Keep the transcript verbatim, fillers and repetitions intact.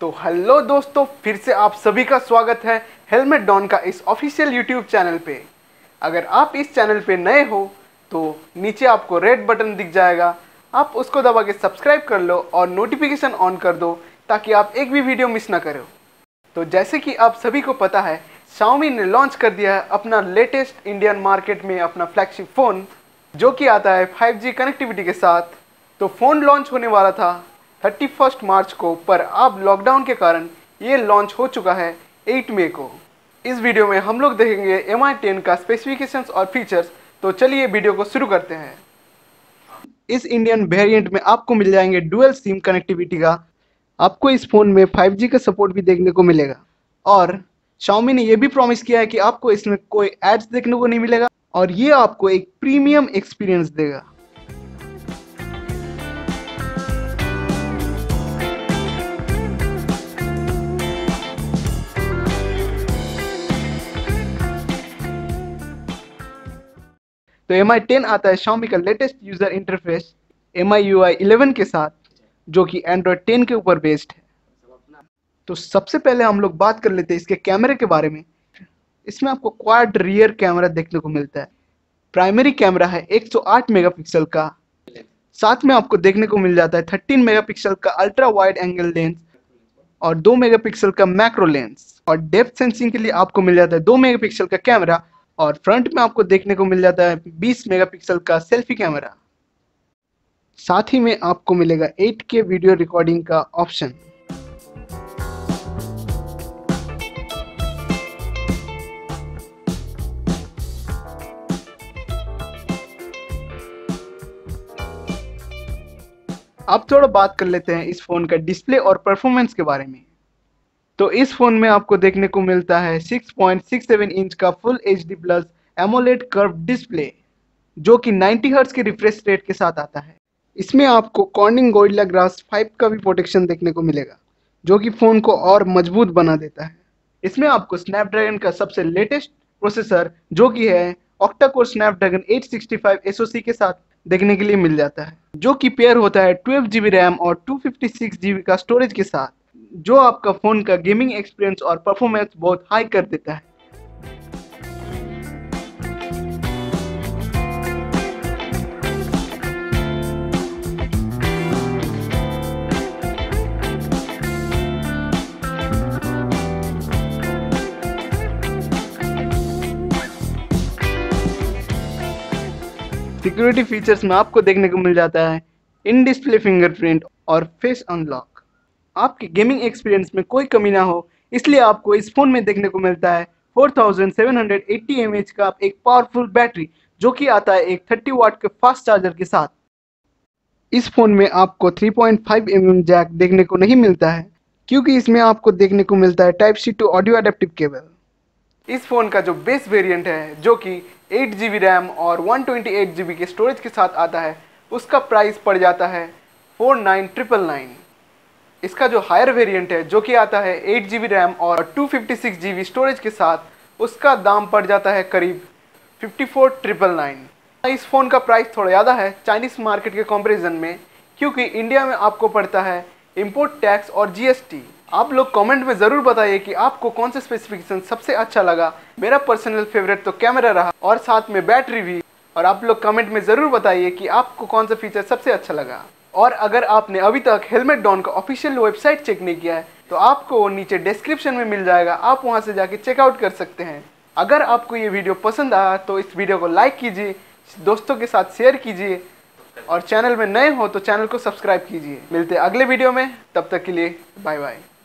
तो हेलो दोस्तों, फिर से आप सभी का स्वागत है हेलमेटडॉन का इस ऑफिशियल यूट्यूब चैनल पे। अगर आप इस चैनल पे नए हो तो नीचे आपको रेड बटन दिख जाएगा, आप उसको दबा के सब्सक्राइब कर लो और नोटिफिकेशन ऑन कर दो ताकि आप एक भी वीडियो मिस ना करो। तो जैसे कि आप सभी को पता है, Xiaomi ने लॉन्च कर दिया है अपना लेटेस्ट इंडियन मार्केट में अपना फ्लैगशिप फ़ोन, जो कि आता है फाइव जी कनेक्टिविटी के साथ। तो फ़ोन लॉन्च होने वाला था इकतीस मार्च को, पर अब लॉकडाउन के कारण ये लॉन्च हो चुका है आठ मई को। इस वीडियो में हम लोग देखेंगे एम आई टेन का स्पेसिफिकेशंस और फीचर्स। तो चलिए वीडियो को शुरू करते हैं। इस इंडियन वेरिएंट में आपको मिल जाएंगे डुअल सिम कनेक्टिविटी का। आपको इस फ़ोन में फाइव जी का सपोर्ट भी देखने को मिलेगा और Xiaomi ने यह भी प्रॉमिस किया है कि आपको इसमें कोई एड्स देखने को नहीं मिलेगा और ये आपको एक प्रीमियम एक्सपीरियंस देगा। तो एम आई टेन आता है Xiaomi का latest user interface M I U I eleven के साथ, जो कि एंड्रॉयड टेन के ऊपर बेस्ड है। तो सबसे पहले हम लोग बात कर लेते हैं इसके कैमरे के बारे में। इसमें आपको क्वाड रियर कैमरा देखने को मिलता है। प्राइमरी कैमरा है एक सौ आठ मेगापिक्सल का, साथ में आपको देखने को मिल जाता है तेरह मेगापिक्सल का अल्ट्रा वाइड एंगल लेंस और दो मेगापिक्सल का मैक्रो लेंस। और डेप्थ सेंसिंग के लिए आपको मिल जाता है दो मेगापिक्सल का कैमरा और फ्रंट में आपको देखने को मिल जाता है बीस मेगापिक्सल का सेल्फी कैमरा। साथ ही में आपको मिलेगा एट के वीडियो रिकॉर्डिंग का ऑप्शन। अब थोड़ा बात कर लेते हैं इस फोन का डिस्प्ले और परफॉर्मेंस के बारे में। तो इस फोन में आपको देखने को मिलता है six point six seven inch का full HD plus AMOLED curve display, जो कि नब्बे हर्ट्ज के रिफ्रेश रेट के साथ आता है। इसमें आपको कॉर्निंग गोरिल्ला ग्लास फाइव का भी प्रोटेक्शन देखने को मिलेगा, जो कि फ़ोन को और मजबूत बना देता है। इसमें आपको स्नैपड्रैगन का सबसे लेटेस्ट प्रोसेसर, जो कि है octa core Snapdragon eight sixty five SOC के साथ देखने के लिए मिल जाता है, जो कि पेयर होता है ट्वेल्व जी बी रैम और two fifty six G B का स्टोरेज के साथ, जो आपका फ़ोन का गेमिंग एक्सपीरियंस और परफॉर्मेंस बहुत हाई कर देता है। सिक्योरिटी फीचर्स में आपको देखने को मिल जाता है इन डिस्प्ले फिंगरप्रिंट और फेस अनलॉक। आपके गेमिंग एक्सपीरियंस में कोई कमी ना हो, इसलिए आपको इस फ़ोन में देखने को मिलता है four thousand seven hundred eighty M A H का एक पावरफुल बैटरी, जो कि आता है एक तीस वाट के फास्ट चार्जर के साथ। इस फ़ोन में आपको three point five M M jack देखने को नहीं मिलता है, क्योंकि इसमें आपको देखने को मिलता है type C to audio adaptive cable. इस फ़ोन का जो बेस वेरिएंट है, जो कि एट जी बी रैम और one twenty eight G B के स्टोरेज के साथ आता है, उसका प्राइस पड़ जाता है फोर नाइन ट्रिपल नाइन। इसका जो हायर वेरिएंट है, जो कि आता है एट जी बी रैम और two fifty six G B storage के साथ, उसका दाम पड़ जाता है करीब फिफ्टी फोर ट्रिपल नाइन। इस फ़ोन का प्राइस थोड़ा ज़्यादा है चाइनीज़ मार्केट के कंपैरिजन में, क्योंकि इंडिया में आपको पड़ता है इंपोर्ट टैक्स और जी एस टी। आप लोग कमेंट में ज़रूर बताइए कि आपको कौन सा स्पेसिफिकेशन सबसे अच्छा लगा। मेरा पर्सनल फेवरेट तो कैमरा रहा और साथ में बैटरी भी। और आप लोग कमेंट में ज़रूर बताइए कि आपको कौन सा फीचर सबसे अच्छा लगा। और अगर आपने अभी तक हेलमेटडॉन का ऑफिशियल वेबसाइट चेक नहीं किया है तो आपको वो नीचे डिस्क्रिप्शन में मिल जाएगा, आप वहां से जाके चेकआउट कर सकते हैं। अगर आपको ये वीडियो पसंद आया तो इस वीडियो को लाइक कीजिए, दोस्तों के साथ शेयर कीजिए और चैनल में नए हो तो चैनल को सब्सक्राइब कीजिए। मिलते हैं अगले वीडियो में, तब तक के लिए बाय बाय।